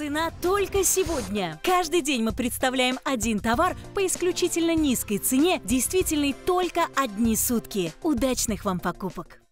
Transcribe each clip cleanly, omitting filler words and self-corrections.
Цена только сегодня. Каждый день мы представляем один товар по исключительно низкой цене, действительной только одни сутки. Удачных вам покупок!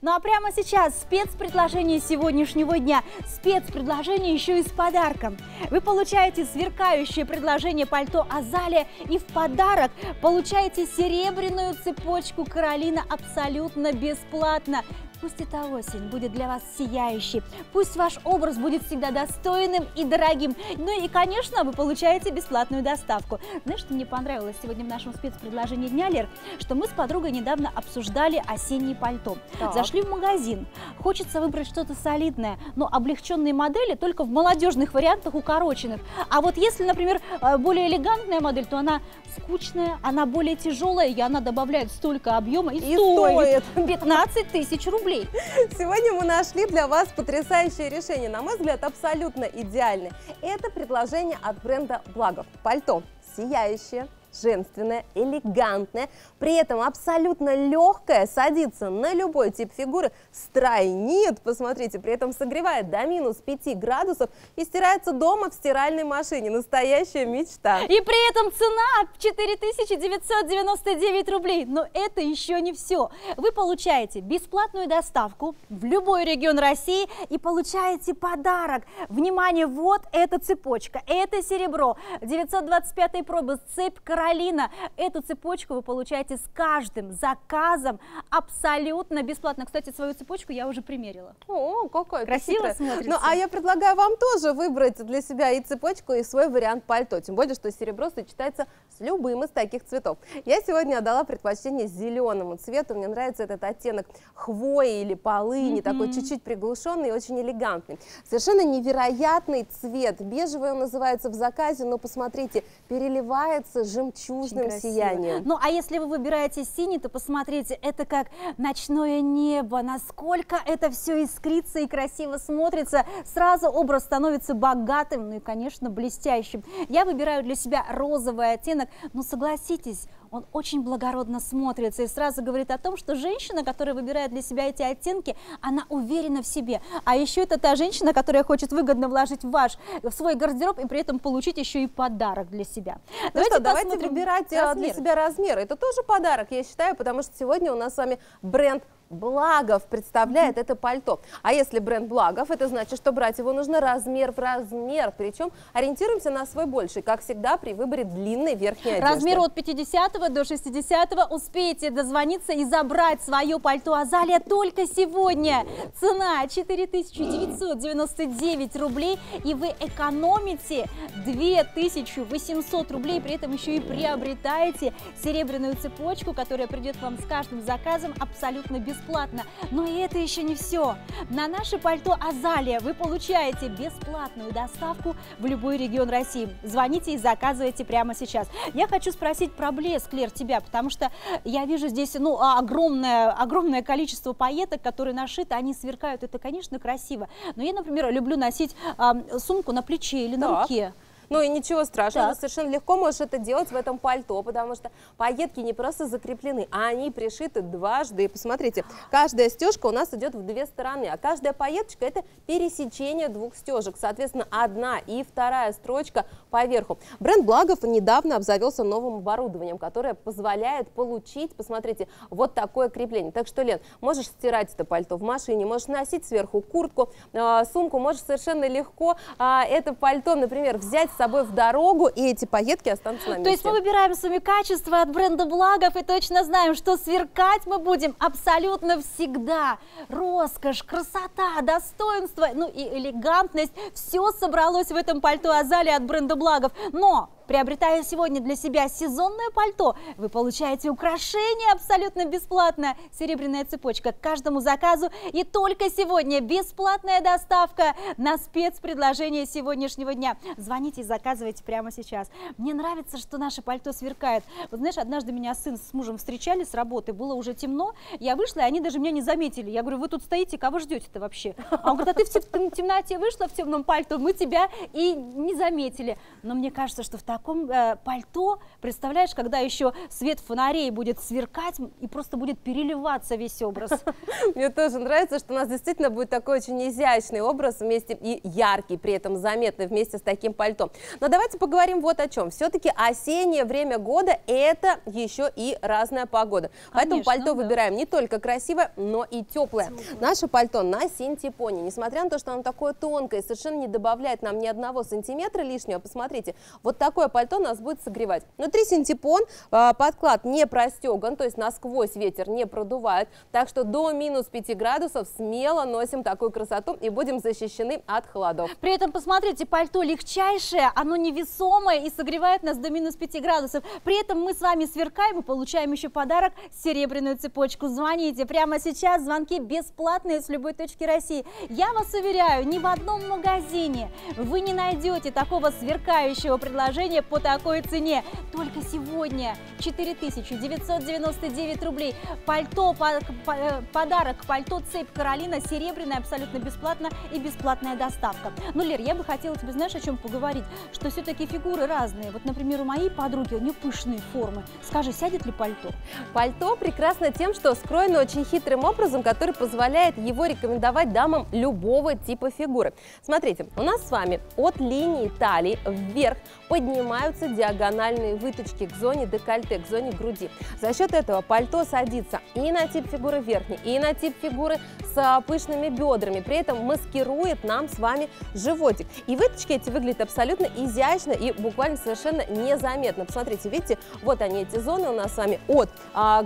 Ну а прямо сейчас спецпредложение сегодняшнего дня. Спецпредложение еще и с подарком. Вы получаете сверкающее предложение пальто Азалия и в подарок получаете серебряную цепочку Каролина абсолютно бесплатно. Пусть эта осень будет для вас сияющей, пусть ваш образ будет всегда достойным и дорогим. Ну и, конечно, вы получаете бесплатную доставку. Знаешь, что мне понравилось сегодня в нашем спецпредложении дня, Лер? Что мы с подругой недавно обсуждали осеннее пальто. Так. Зашли в магазин, хочется выбрать что-то солидное, но облегченные модели только в молодежных вариантах укороченных. А вот если, например, более элегантная модель, то она скучная, она более тяжелая, и она добавляет столько объема и стоит 15 тысяч рублей. Сегодня мы нашли для вас потрясающее решение, на мой взгляд, абсолютно идеальное. Это предложение от бренда Благов. Пальто сияющее, женственное, элегантное, при этом абсолютно легкое, садится на любой тип фигуры, стройнит, посмотрите, при этом согревает до минус 5 градусов и стирается дома в стиральной машине. Настоящая мечта. И при этом цена 4999 рублей. Но это еще не все. Вы получаете бесплатную доставку в любой регион России и получаете подарок. Внимание, вот эта цепочка, это серебро, 925-й пробы, цепь Каролина. Эту цепочку вы получаете с каждым заказом абсолютно бесплатно. Кстати, свою цепочку я уже примерила. О, какой красиво смотрится. Ну, а я предлагаю вам тоже выбрать для себя и цепочку, и свой вариант пальто. Тем более, что серебро сочетается с любым из таких цветов. Я сегодня отдала предпочтение зеленому цвету. Мне нравится этот оттенок хвои или полыни, такой чуть-чуть приглушенный и очень элегантный. Совершенно невероятный цвет. Бежевый он называется в заказе, но посмотрите, переливается жиром жемчужным сиянием. Ну, а если вы выбираете синий, то посмотрите, это как ночное небо, насколько это все искрится и красиво смотрится. Сразу образ становится богатым, ну и, конечно, блестящим. Я выбираю для себя розовый оттенок, но согласитесь, он очень благородно смотрится и сразу говорит о том, что женщина, которая выбирает для себя эти оттенки, она уверена в себе. А еще это та женщина, которая хочет выгодно вложить в свой гардероб и при этом получить еще и подарок для себя. Ну давайте выбирать для себя размеры. Это тоже подарок, я считаю, потому что сегодня у нас с вами бренд Благов представляет это пальто. А если бренд Благов, это значит, что брать его нужно размер в размер. Причем ориентируемся на свой больший, как всегда, при выборе длинной верхней одежды. Размер от 50 до 60 успейте дозвониться и забрать свое пальто Азалия только сегодня. Цена 4999 рублей, и вы экономите 2800 рублей, при этом еще и приобретаете серебряную цепочку, которая придет к вам с каждым заказом абсолютно бесплатно. Но и это еще не все. На наше пальто Азалия вы получаете бесплатную доставку в любой регион России. Звоните и заказывайте прямо сейчас. Я хочу спросить про блеск, Лер, тебя, потому что я вижу здесь огромное количество пайеток, которые нашиты, они сверкают. Это, конечно, красиво. Но я, например, люблю носить сумку на плече или на руке. Ну и ничего страшного, совершенно легко можешь это делать в этом пальто, потому что пайетки не просто закреплены, а они пришиты дважды. И посмотрите, каждая стежка у нас идет в две стороны, а каждая пайеточка — это пересечение двух стежек. Соответственно, одна и вторая строчка поверху. Бренд Благов недавно обзавелся новым оборудованием, которое позволяет получить, посмотрите, вот такое крепление. Так что, Лен, можешь стирать это пальто в машине, можешь носить сверху куртку, сумку, можешь совершенно легко это пальто, например, взять с собой в дорогу, и эти пайетки останутся на месте. То есть мы выбираем с вами качество от бренда Благов и точно знаем, что сверкать мы будем абсолютно всегда. Роскошь, красота, достоинство, ну и элегантность — все собралось в этом пальто Азалия от бренда Благов. Но приобретая сегодня для себя сезонное пальто, вы получаете украшение абсолютно бесплатно. Серебряная цепочка к каждому заказу. И только сегодня бесплатная доставка на спецпредложение сегодняшнего дня. Звоните и заказывайте прямо сейчас. Мне нравится, что наше пальто сверкает. Вот знаешь, однажды меня сын с мужем встречали с работы, было уже темно. Я вышла, и они даже меня не заметили. Я говорю: вы тут стоите, кого ждете-то вообще? А он говорит: а ты в темноте вышла в темном пальто, мы тебя и не заметили. Но мне кажется, что в таком пальто, представляешь, когда еще свет фонарей будет сверкать и просто будет переливаться весь образ. Мне тоже нравится, что у нас действительно будет такой очень изящный образ вместе и яркий, при этом заметный вместе с таким пальто. Но давайте поговорим вот о чем. Все-таки осеннее время года — это еще и разная погода. Поэтому пальто выбираем не только красивое, но и теплое. Наше пальто на синтепоне, несмотря на то, что оно такое тонкое, совершенно не добавляет нам ни одного сантиметра лишнего. Посмотрите, вот такое пальто нас будет согревать. Внутри синтепон, подклад не простеган, то есть насквозь ветер не продувает. Так что до -5 градусов смело носим такую красоту и будем защищены от холодов. При этом, посмотрите, пальто легчайшее, оно невесомое и согревает нас до -5 градусов. При этом мы с вами сверкаем и получаем еще подарок — серебряную цепочку. Звоните прямо сейчас, звонки бесплатные с любой точки России. Я вас уверяю, ни в одном магазине вы не найдете такого сверкающего предложения по такой цене. Только сегодня 4999 рублей. Пальто, подарок, пальто, цепь Каролина, серебряная, абсолютно бесплатно, и бесплатная доставка. Ну, Лер, я бы хотела тебе, знаешь, о чем поговорить? Что все-таки фигуры разные. Вот, например, у моей подруги, у нее пышные формы. Скажи, сядет ли пальто? Пальто прекрасно тем, что скроено очень хитрым образом, который позволяет его рекомендовать дамам любого типа фигуры. Смотрите, у нас с вами от линии талии вверх поднимаются диагональные выточки к зоне декольте, к зоне груди. За счет этого пальто садится и на тип фигуры верхней, и на тип фигуры с пышными бедрами, при этом маскирует нам с вами животик. И выточки эти выглядят абсолютно изящно и буквально совершенно незаметно. Посмотрите, видите, вот они, эти зоны у нас с вами от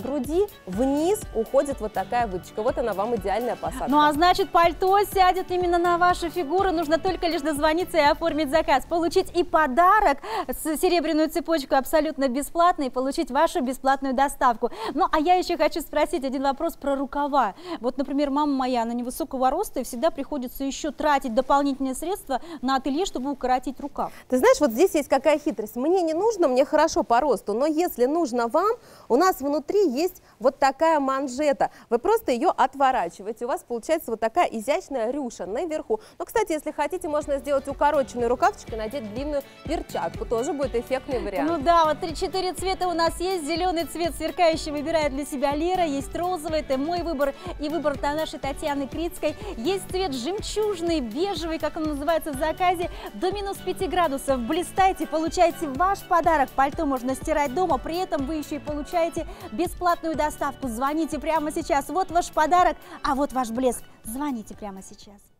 груди вниз уходит вот такая выточка. Вот она вам идеальная посадка. Ну а значит, пальто сядет именно на вашу фигуру. Нужно только лишь дозвониться и оформить заказ, получить и подарок, серебряную цепочку абсолютно бесплатно, и получить вашу бесплатную доставку. Ну а я еще хочу спросить один вопрос про рукава. Вот, например, мама моя, она невысокого роста, и всегда приходится еще тратить дополнительные средства на ателье, чтобы укоротить рукав. Ты знаешь, вот здесь есть какая хитрость. Мне не нужно, мне хорошо по росту, но если нужно вам, у нас внутри есть вот такая манжета. Вы просто ее отворачиваете, у вас получается вот такая изящная рюша наверху. Но, кстати, если хотите, можно сделать укороченный рукавчик и надеть длинную перчатку. Тоже будет эффектный вариант. Ну да, вот 3-4 цвета у нас есть. Зеленый цвет сверкающий выбирает для себя Лера, есть розовый, это мой выбор и выбор нашей Татьяны Крицкой. Есть цвет жемчужный, бежевый, как он называется в заказе, до -5 градусов. Блистайте, получайте ваш подарок. Пальто можно стирать дома, при этом вы еще и получаете бесплатную доставку. Звоните прямо сейчас. Вот ваш подарок, а вот ваш блеск. Звоните прямо сейчас.